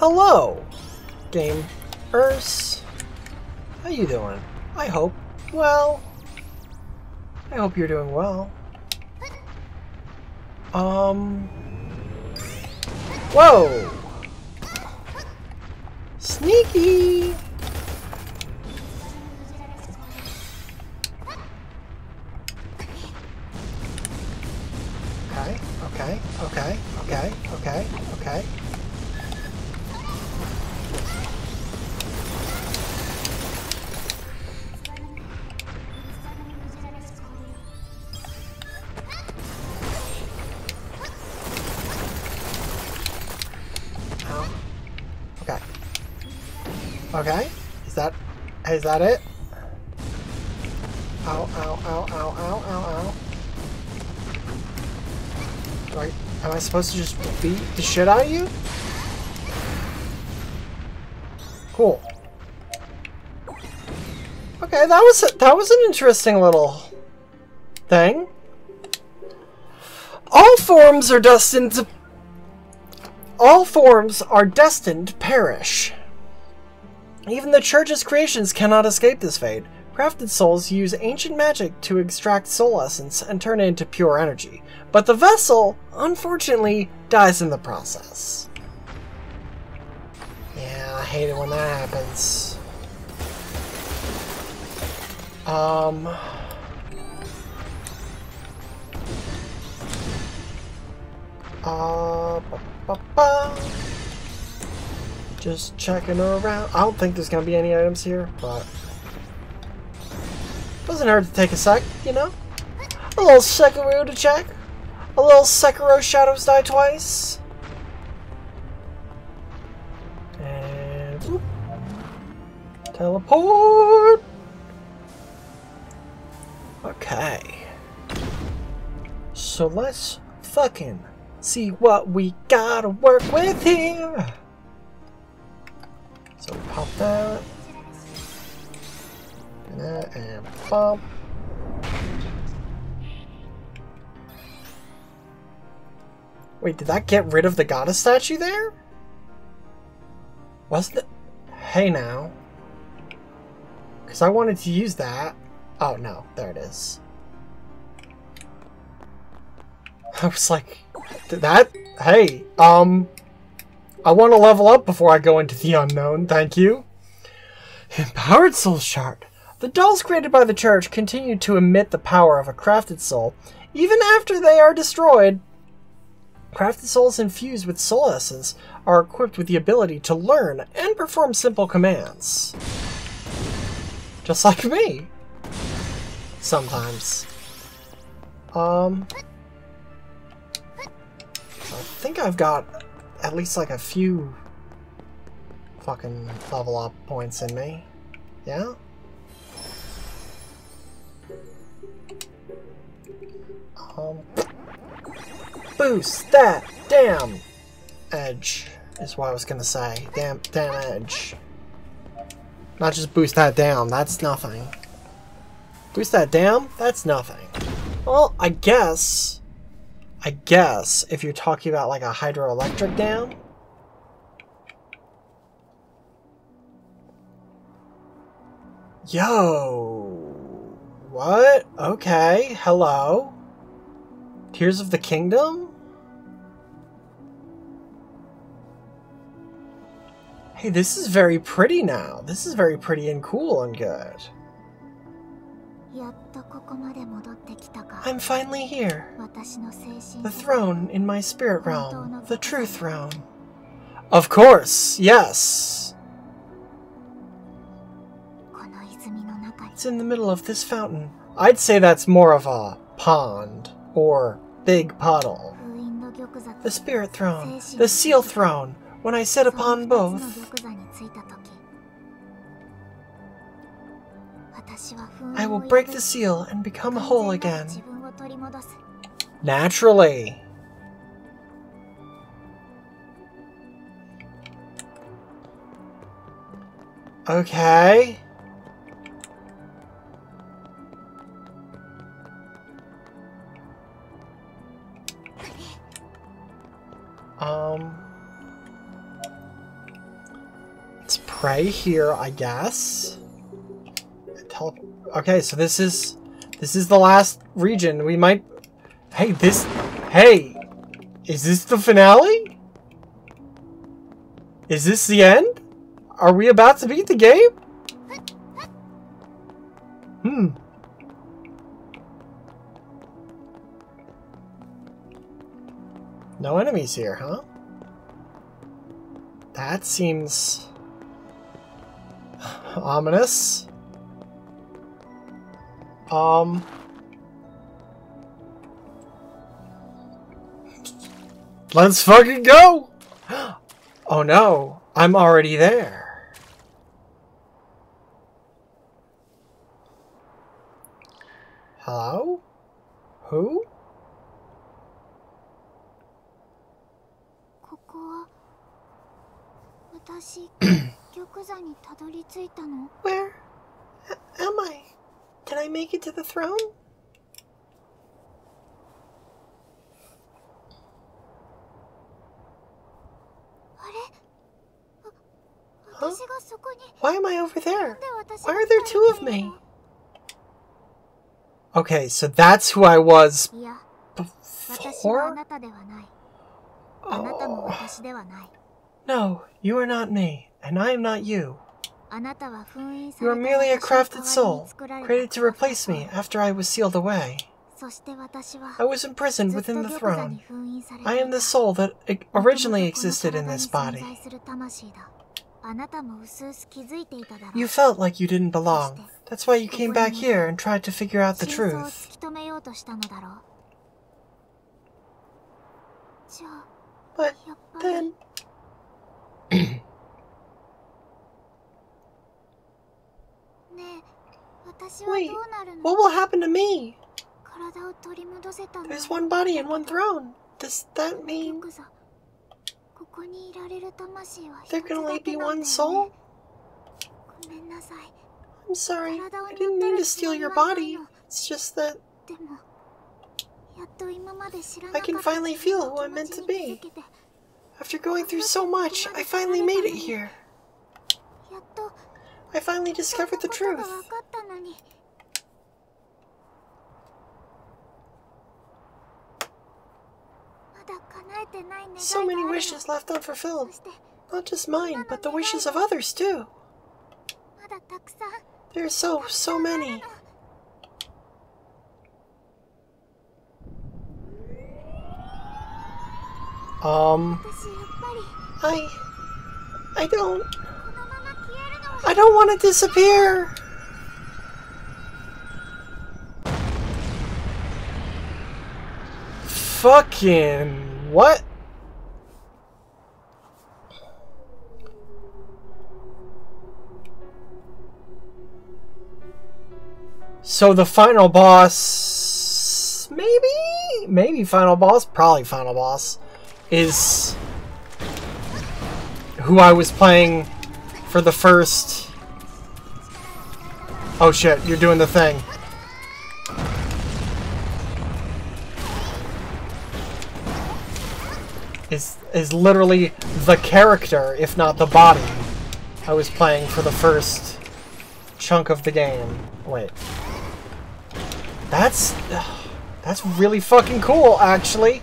Hello, gamers. How you doing? I hope well. I hope you're doing well. Whoa! Sneaky! Okay. Okay, is that it? Ow. Am I supposed to just beat the shit out of you? Cool. Okay, that was an interesting little thing. All forms are destined to perish. Even the Church's creations cannot escape this fate. Crafted souls use ancient magic to extract soul essence and turn it into pure energy, but the vessel, unfortunately, dies in the process. Yeah, I hate it when that happens. Just checking around. I don't think there's gonna be any items here, but doesn't hurt to take a sec, you know? A little Sekiro to check. A little Sekiro Shadows Die Twice. And whoop. Teleport. Okay. So let's fucking see what we gotta work with here. So pop that, do that, and pop. Wait, did that get rid of the goddess statue there? Wasn't it? Hey now. Because I wanted to use that. Oh no, there it is. I was like, did that? Hey, I want to level up before I go into the unknown, thank you. Empowered Soul Shard. The dolls created by the Church continue to emit the power of a crafted soul, even after they are destroyed. Crafted souls infused with soul essence are equipped with the ability to learn and perform simple commands. Just like me. Sometimes. I think I've got at least like a few fucking level up points in me. Yeah? Boost that damn edge is what I was gonna say. Damn edge. Not just boost that down, that's nothing. Boost that down, that's nothing. Well, I guess if you're talking about like a hydroelectric dam. Yo. What? Okay. Hello. Tears of the Kingdom? Hey, this is very pretty now. This is very pretty and cool and good. I'm finally here. The throne in my spirit realm. The true throne. Of course, yes. It's in the middle of this fountain. I'd say that's more of a pond or big puddle. The spirit throne. The seal throne. When I sit upon both, I will break the seal and become whole again. Naturally. Okay. pray here, I guess. Okay, so this is the last region. We might... Hey, this... Hey! Is this the finale? Is this the end? Are we about to beat the game? Hmm. No enemies here, huh? That seems... ominous. Let's fucking go! Oh no, I'm already there. Hello? Who? Where am I? Can I make it to the throne? Huh? Why am I over there? Why are there two of me? Okay, so that's who I was before? Oh. No, you are not me, and I am not you. You are merely a crafted soul, created to replace me after I was sealed away. I was imprisoned within the throne. I am the soul that originally existed in this body. You felt like you didn't belong. That's why you came back here and tried to figure out the truth. But then... Wait, what will happen to me? There's one body and one throne. Does that mean there can only be one soul? I'm sorry, I didn't mean to steal your body. It's just that I can finally feel who I'm meant to be. After going through so much, I finally made it here. I finally discovered the truth. So many wishes left unfulfilled. Not just mine, but the wishes of others too. There are so many. I don't want to disappear! Fucking... what? So the final boss... maybe? Maybe final boss? Probably final boss. Is... who I was playing... for the first... Oh shit, you're doing the thing. Is literally the character, if not the body, I was playing for the first chunk of the game. Wait. That's really fucking cool, actually.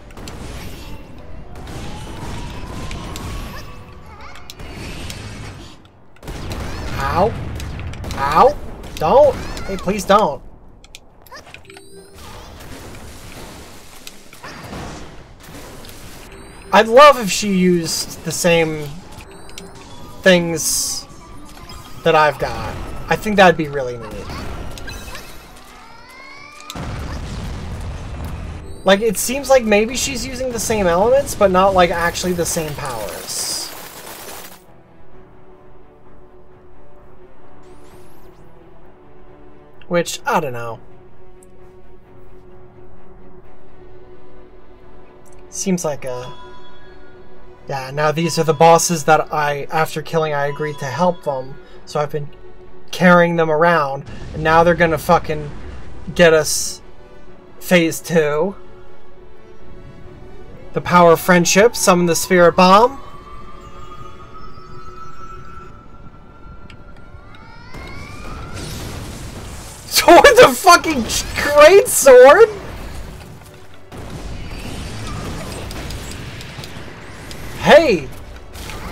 Ow. Ow. Don't. Hey, please don't. I'd love if she used the same things that I've got. I think that'd be really neat. Like, it seems like maybe she's using the same elements, but not, like, actually the same powers. Which, I don't know. Seems like a... yeah, now these are the bosses that after killing, I agreed to help them. So I've been carrying them around. And now they're gonna fucking get us phase 2. The power of friendship, summon the spirit bomb. With a fucking great sword? Hey!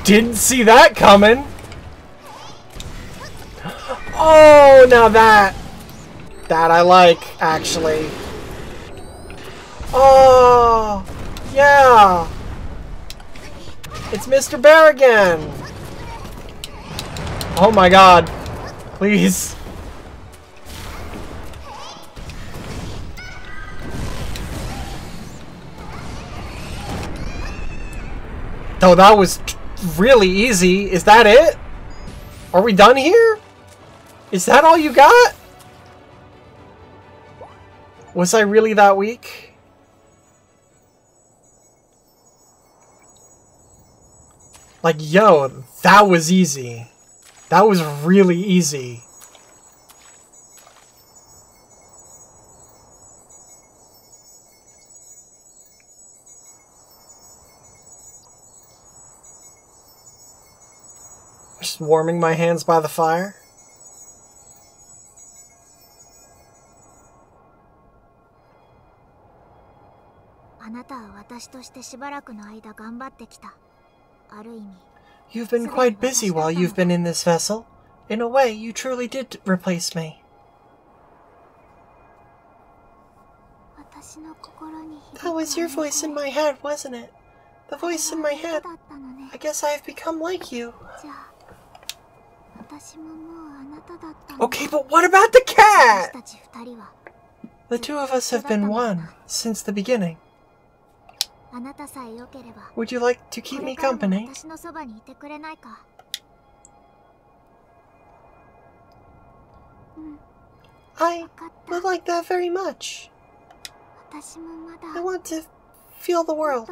Didn't see that coming! Oh, now that I like, actually. Oh, yeah! It's Mr. Bear again! Oh my god. Please. Oh, that was really easy. Is that it? Are we done here? Is that all you got? Was I really that weak? Like, yo, that was easy. That was really easy. Just warming my hands by the fire. You've been quite busy while you've been in this vessel. In a way, you truly did replace me. That was your voice in my head, wasn't it? The voice in my head. I guess I have become like you. Okay, but what about the cat? The two of us have been one since the beginning. Would you like to keep me company? I would like that very much. I want to feel the world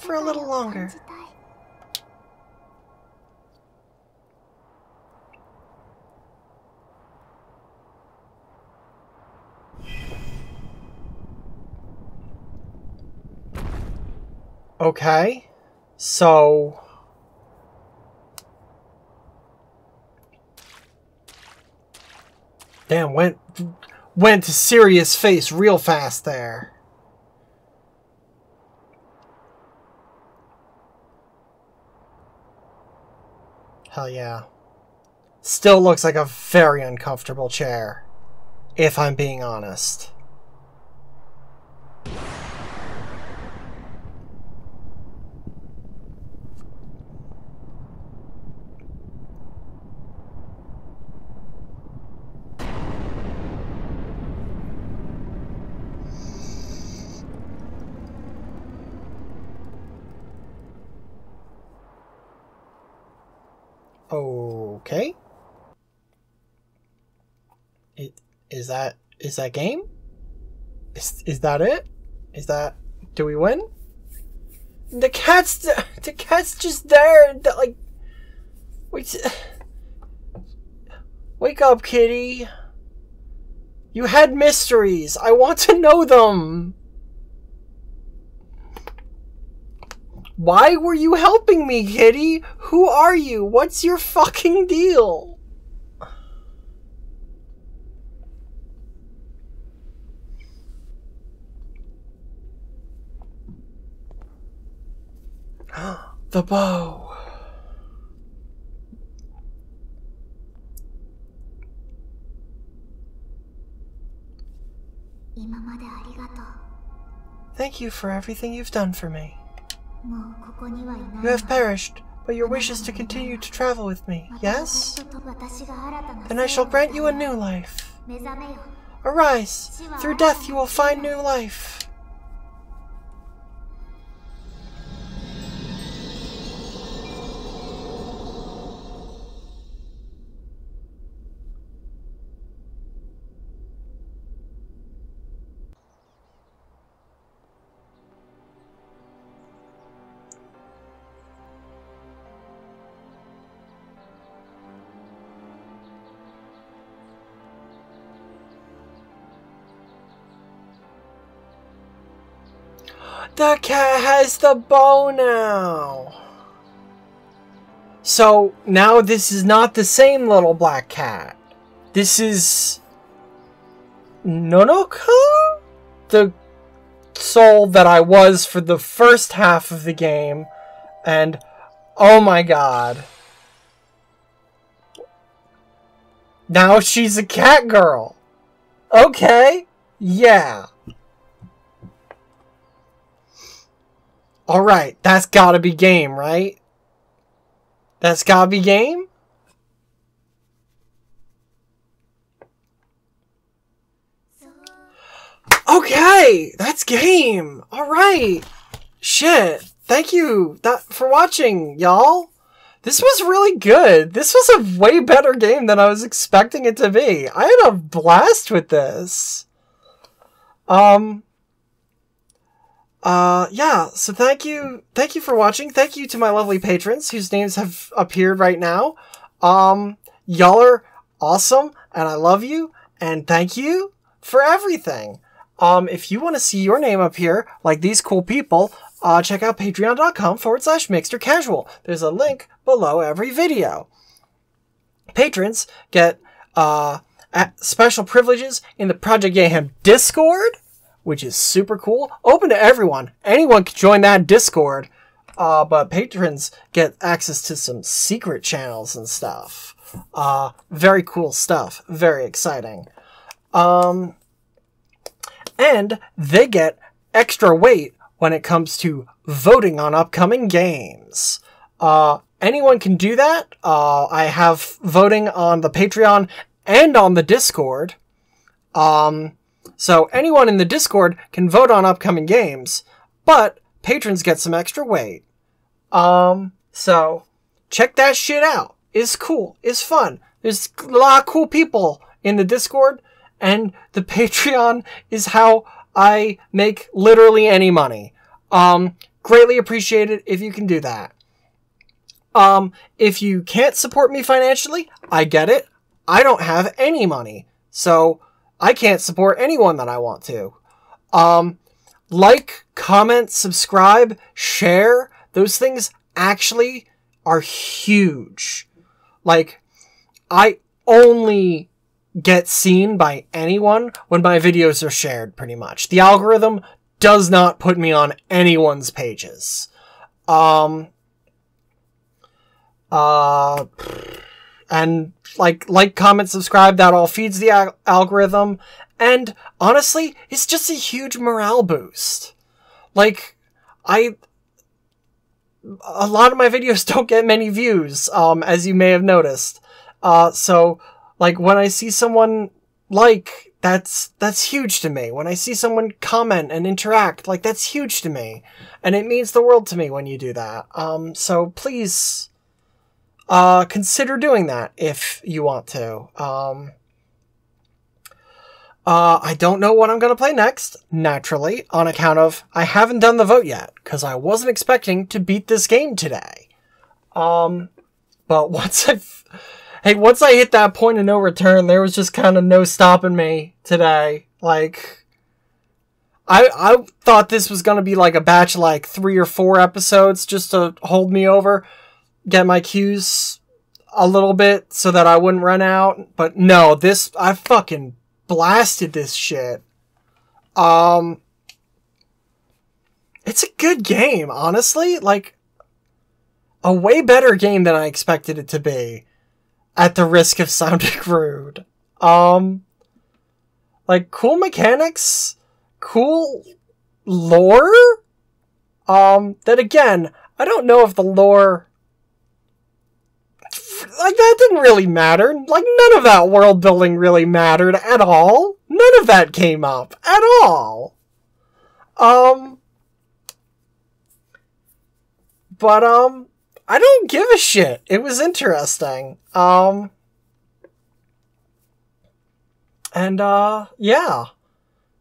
for a little longer. Okay, so damn, went to serious face real fast there. Hell yeah. Still looks like a very uncomfortable chair, if I'm being honest. Okay. Is that game? Is that it? Is that, do we win? The cat's just there, like, wake up, kitty. You had mysteries. I want to know them. Why were you helping me, kitty? Who are you? What's your fucking deal? The bow. Thank you for everything you've done for me. You have perished, but your wish is to continue to travel with me, yes? Then I shall grant you a new life. Arise! Through death you will find new life. The cat has the bow now! So, now this is not the same little black cat. This is Nonoko? The soul that I was for the first half of the game, and oh my god. Now she's a cat girl. Okay, yeah. Alright, that's gotta be game, right? That's gotta be game? Okay, that's game. Alright. Shit. Thank you for watching, y'all. This was really good. This was a way better game than I was expecting it to be. I had a blast with this. Yeah, so thank you for watching. Thank you to my lovely patrons whose names have appeared right now. Y'all are awesome, and I love you, and thank you for everything. If you want to see your name up here, like these cool people, check out patreon.com/mixtercasual. There's a link below every video. Patrons get special privileges in the Project Yayhem Discord, which is super cool. Open to everyone. Anyone can join that Discord. But patrons get access to some secret channels and stuff. Very cool stuff. Very exciting. And they get extra weight when it comes to voting on upcoming games. Anyone can do that. I have voting on the Patreon and on the Discord. So anyone in the Discord can vote on upcoming games, but patrons get some extra weight. So check that shit out. It's cool. It's fun. There's a lot of cool people in the Discord, and the Patreon is how I make literally any money. Greatly appreciate it if you can do that. If you can't support me financially, I get it. I don't have any money, so I can't support anyone that I want to. Like, comment, subscribe, share. Those things actually are huge. Like, I only get seen by anyone when my videos are shared, pretty much. The algorithm does not put me on anyone's pages. And like, comment, subscribe, that all feeds the algorithm. And honestly, it's just a huge morale boost. Like, a lot of my videos don't get many views, as you may have noticed. So like, when I see someone like, that's huge to me. When I see someone comment and interact, like, that's huge to me. And it means the world to me when you do that. So please, consider doing that if you want to. I don't know what I'm going to play next, naturally, on account of I haven't done the vote yet, because I wasn't expecting to beat this game today. But once I've... Hey, once I hit that point of no return, there was just kind of no stopping me today. Like, I thought this was going to be like a batch of like 3 or 4 episodes just to hold me over, get my cues a little bit so that I wouldn't run out. But no, this, I fucking blasted this shit. It's a good game, honestly. Like, a way better game than I expected it to be. At the risk of sounding rude. Like, cool mechanics, cool lore? That again, I don't know if the lore... Like, that didn't really matter. Like, none of that world building really mattered at all. None of that came up at all. I don't give a shit. It was interesting. Yeah.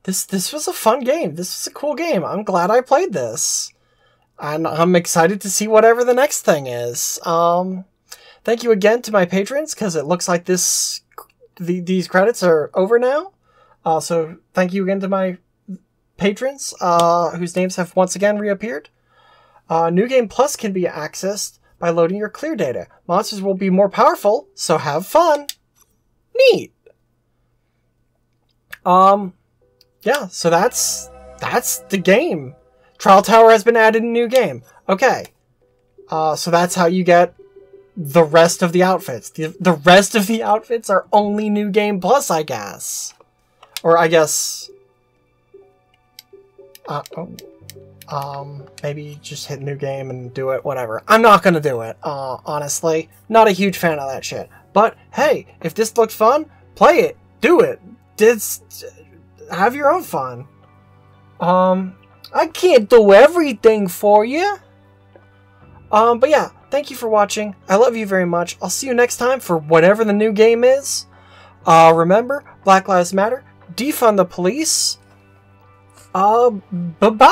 This was a fun game. This was a cool game. I'm glad I played this. And I'm excited to see whatever the next thing is. Thank you again to my patrons, because it looks like these credits are over now. So thank you again to my patrons, whose names have once again reappeared. New Game Plus can be accessed by loading your clear data. Monsters will be more powerful, so have fun. Neat. Yeah, so that's the game. Trial Tower has been added in a new game. Okay. So that's how you get the rest of the outfits. The rest of the outfits are only New Game Plus, I guess. Or I guess... maybe just hit New Game and do it, whatever. I'm not gonna do it, honestly. Not a huge fan of that shit. But, hey, if this looked fun, play it. Do it. Have your own fun. I can't do everything for you. But yeah, thank you for watching. I love you very much. I'll see you next time for whatever the new game is. Remember, Black Lives Matter. Defund the police. Bye-bye!